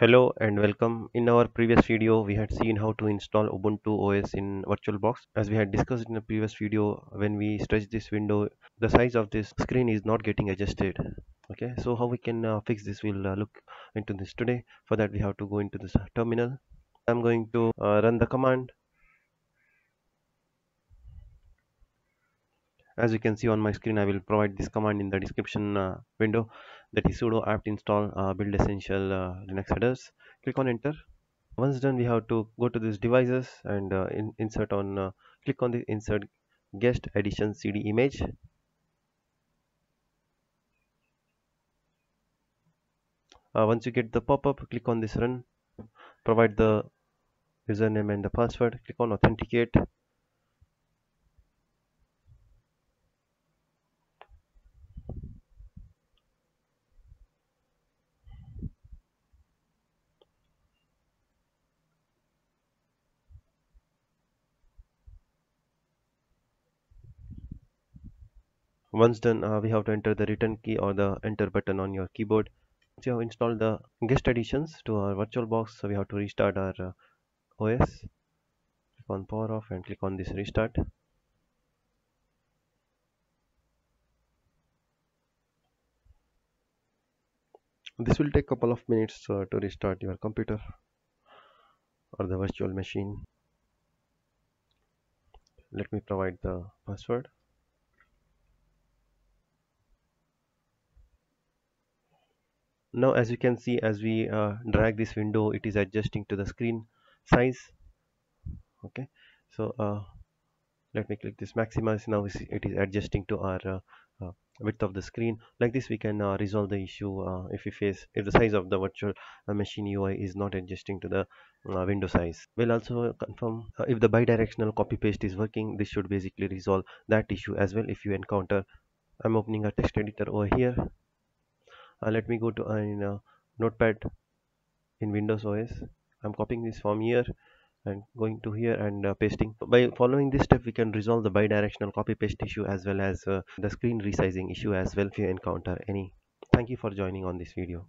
Hello and welcome. In our previous video we had seen how to install Ubuntu OS in VirtualBox. As we had discussed in the previous video, when we stretch this window, the size of this screen is not getting adjusted. Okay, so how we can fix this, we'll look into this today. For that we have to go into this terminal. I'm going to run the command. As you can see on my screen, I will provide this command in the description window, that is sudo apt install build-essential Linux headers. Click on enter. Once done, we have to go to these devices and click on the insert guest addition CD image. Once you get the pop-up, click on this run. Provide the username and the password. Click on authenticate. Once done, we have to enter the return key or the enter button on your keyboard. Once you have installed the guest additions to our VirtualBox, so we have to restart our OS. Click on power off and click on this restart. This will take a couple of minutes to restart your computer or the virtual machine. Let me provide the password. Now as you can see, as we drag this window, it is adjusting to the screen size. Okay, so let me click this maximize. Now it is adjusting to our width of the screen. Like this we can resolve the issue if the size of the virtual machine UI is not adjusting to the window size. We'll also confirm if the bidirectional copy paste is working. This should basically resolve that issue as well if you encounter. I'm opening a text editor over here. Let me go to notepad in Windows OS. I'm copying this from here and going to here and pasting. By following this step, we can resolve the bidirectional copy paste issue as well as the screen resizing issue as well if you encounter any. Thank you for joining on this video.